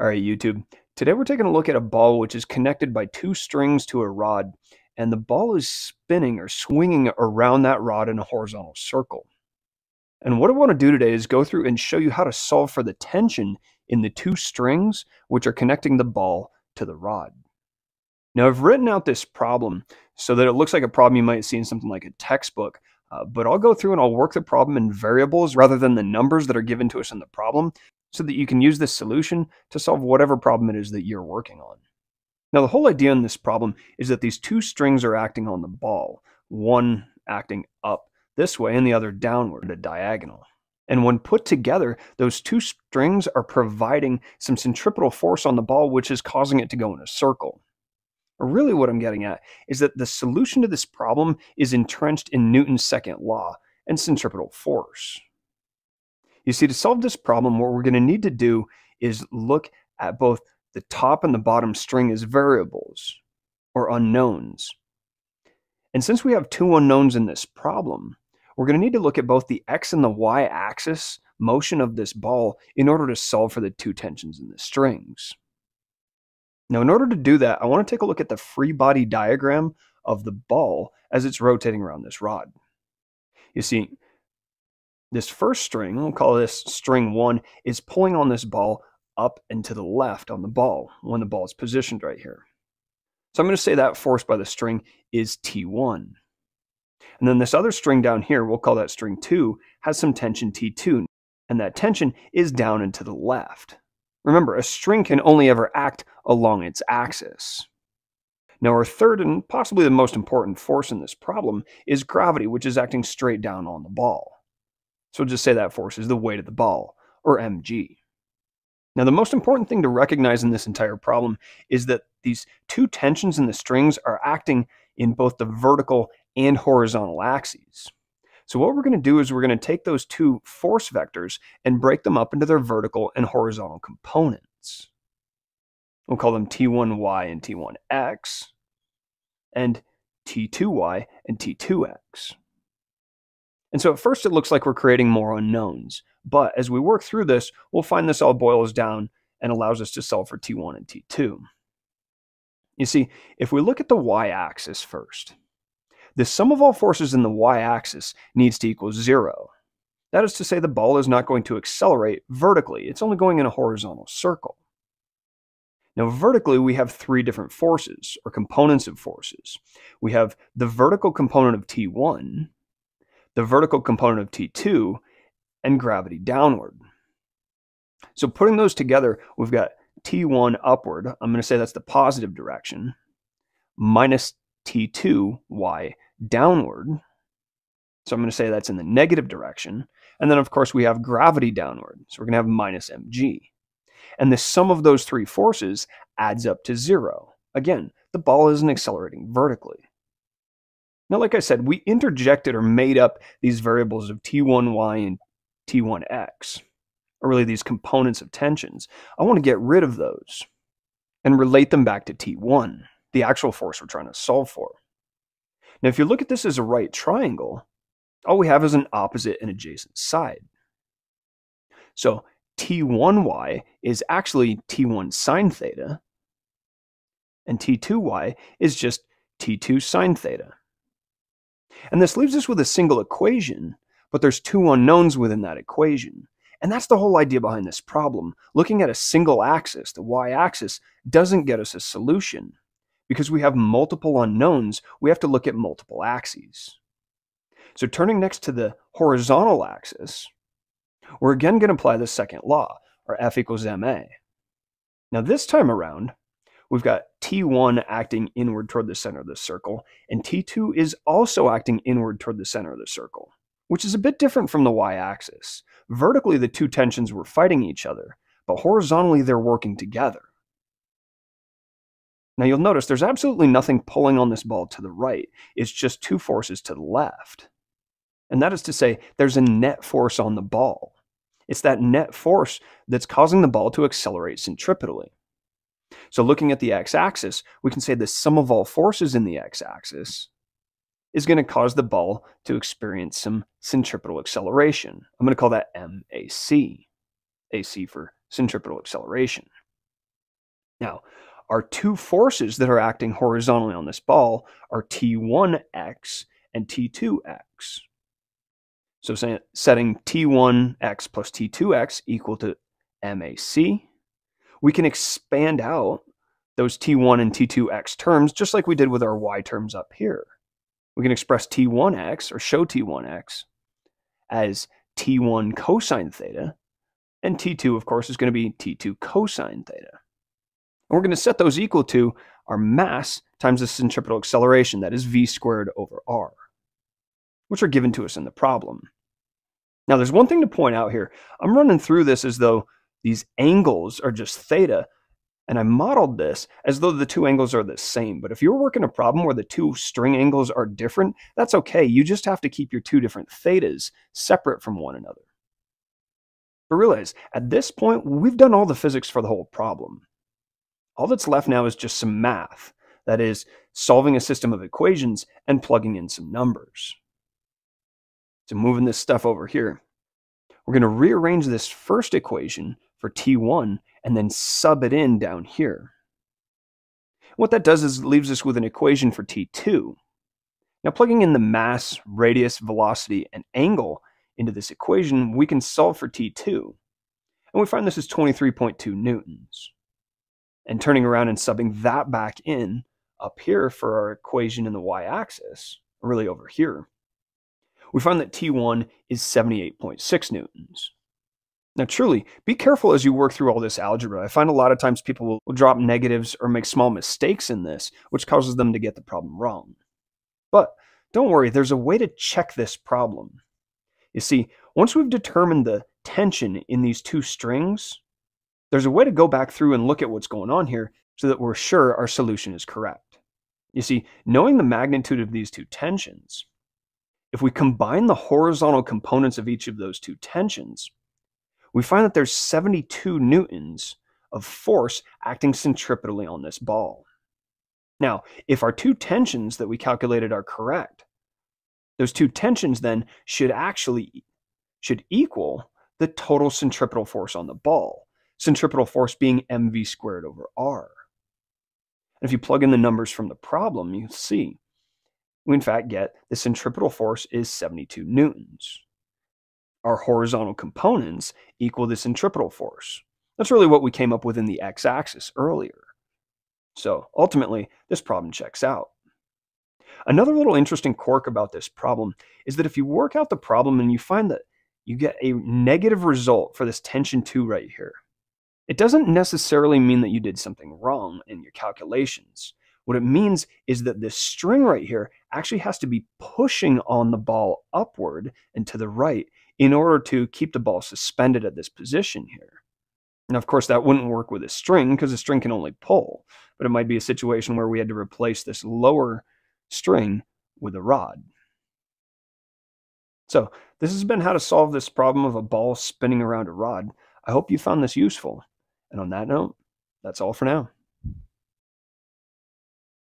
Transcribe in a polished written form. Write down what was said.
All right, YouTube. Today we're taking a look at a ball which is connected by two strings to a rod, and the ball is spinning or swinging around that rod in a horizontal circle. And what I want to do today is go through and show you how to solve for the tension in the two strings which are connecting the ball to the rod. Now, I've written out this problem so that it looks like a problem you might see in something like a textbook. But I'll go through and I'll work the problem in variables rather than the numbers that are given to us in the problem, so that you can use this solution to solve whatever problem it is that you're working on. Now, the whole idea in this problem is that these two strings are acting on the ball, one acting up this way and the other downward, a diagonal. And when put together, those two strings are providing some centripetal force on the ball, which is causing it to go in a circle. Really, what I'm getting at is that the solution to this problem is entrenched in Newton's second law and centripetal force. You see, to solve this problem, what we're going to need to do is look at both the top and the bottom string as variables or unknowns. And since we have two unknowns in this problem, we're going to need to look at both the x and the y axis motion of this ball in order to solve for the two tensions in the strings. Now, in order to do that, I want to take a look at the free body diagram of the ball as it's rotating around this rod. You see, this first string, we'll call this string one, is pulling on this ball up and to the left on the ball when the ball is positioned right here. So I'm going to say that force by the string is T1. And then this other string down here, we'll call that string two, has some tension T2, and that tension is down and to the left. Remember, a string can only ever act along its axis. Now, our third and possibly the most important force in this problem is gravity, which is acting straight down on the ball. So we'll just say that force is the weight of the ball, or mg. Now, the most important thing to recognize in this entire problem is that these two tensions in the strings are acting in both the vertical and horizontal axes. So what we're going to do is we're going to take those two force vectors and break them up into their vertical and horizontal components. We'll call them T1y and T1x, and T2y and T2x. And so at first it looks like we're creating more unknowns, but as we work through this, we'll find this all boils down and allows us to solve for T1 and T2. You see, if we look at the y-axis first, the sum of all forces in the y-axis needs to equal 0. That is to say, the ball is not going to accelerate vertically. It's only going in a horizontal circle. Now, vertically, we have three different forces, or components of forces. We have the vertical component of T1, the vertical component of T2, and gravity downward. So putting those together, we've got T1 upward. I'm going to say that's the positive direction, minus T2y downward. So I'm going to say that's in the negative direction. And then, of course, we have gravity downward. So we're going to have minus mg. And the sum of those three forces adds up to 0. Again, the ball isn't accelerating vertically. Now, like I said, we interjected or made up these variables of T1y and T1x, or really these components of tensions. I want to get rid of those and relate them back to T1, the actual force we're trying to solve for. Now, if you look at this as a right triangle, all we have is an opposite and adjacent side. So T1y is actually T1 sine theta, and T2y is just T2 sine theta. And this leaves us with a single equation, but there's two unknowns within that equation. And that's the whole idea behind this problem. Looking at a single axis, the y-axis, doesn't get us a solution. Because we have multiple unknowns, we have to look at multiple axes. So turning next to the horizontal axis, we're again going to apply the second law, or F equals ma. Now this time around, we've got T1 acting inward toward the center of the circle, and T2 is also acting inward toward the center of the circle, which is a bit different from the y-axis. Vertically, the two tensions were fighting each other, but horizontally they're working together. Now you'll notice there's absolutely nothing pulling on this ball to the right. It's just two forces to the left. And that is to say, there's a net force on the ball. It's that net force that's causing the ball to accelerate centripetally. So looking at the x-axis, we can say the sum of all forces in the x-axis is going to cause the ball to experience some centripetal acceleration. I'm going to call that MAC, AC for centripetal acceleration. Now, our two forces that are acting horizontally on this ball are T1x and T2x. So setting T1x plus T2x equal to MAC, we can expand out those T1 and T2x terms just like we did with our y terms up here. We can express T1x, or show T1x, as T1 cosine theta, and T2, of course, is going to be T2 cosine theta. And we're going to set those equal to our mass times the centripetal acceleration, that is v squared over r, which are given to us in the problem. Now, there's one thing to point out here. I'm running through this as though these angles are just theta, and I modeled this as though the two angles are the same. But if you're working a problem where the two string angles are different, that's okay. You just have to keep your two different thetas separate from one another. But realize, at this point, we've done all the physics for the whole problem. All that's left now is just some math, that is, solving a system of equations and plugging in some numbers. So moving this stuff over here, we're going to rearrange this first equation for T1 and then sub it in down here. What that does is it leaves us with an equation for T2. Now, plugging in the mass, radius, velocity, and angle into this equation, we can solve for T2. And we find this is 23.2 newtons. And turning around and subbing that back in up here for our equation in the y-axis, really over here, we find that T1 is 78.6 newtons. Now, truly, be careful as you work through all this algebra. I find a lot of times people will drop negatives or make small mistakes in this, which causes them to get the problem wrong. But don't worry, there's a way to check this problem. You see, once we've determined the tension in these two strings, there's a way to go back through and look at what's going on here so that we're sure our solution is correct. You see, knowing the magnitude of these two tensions, if we combine the horizontal components of each of those two tensions, we find that there's 72 newtons of force acting centripetally on this ball. Now, if our two tensions that we calculated are correct, those two tensions then should equal the total centripetal force on the ball, centripetal force being mv squared over r. And if you plug in the numbers from the problem, you see we in fact get the centripetal force is 72 newtons. Our horizontal components equal the centripetal force. That's really what we came up with in the x-axis earlier. So ultimately, this problem checks out. Another little interesting quirk about this problem is that if you work out the problem and you find that you get a negative result for this tension 2 right here, it doesn't necessarily mean that you did something wrong in your calculations. What it means is that this string right here actually has to be pushing on the ball upward and to the right in order to keep the ball suspended at this position here. Now, of course, that wouldn't work with a string because a string can only pull, but it might be a situation where we had to replace this lower string with a rod. So this has been how to solve this problem of a ball spinning around a rod. I hope you found this useful. And on that note, that's all for now.